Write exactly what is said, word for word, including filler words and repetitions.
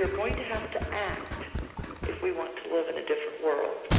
we are going to have to act if we want to live in a different world.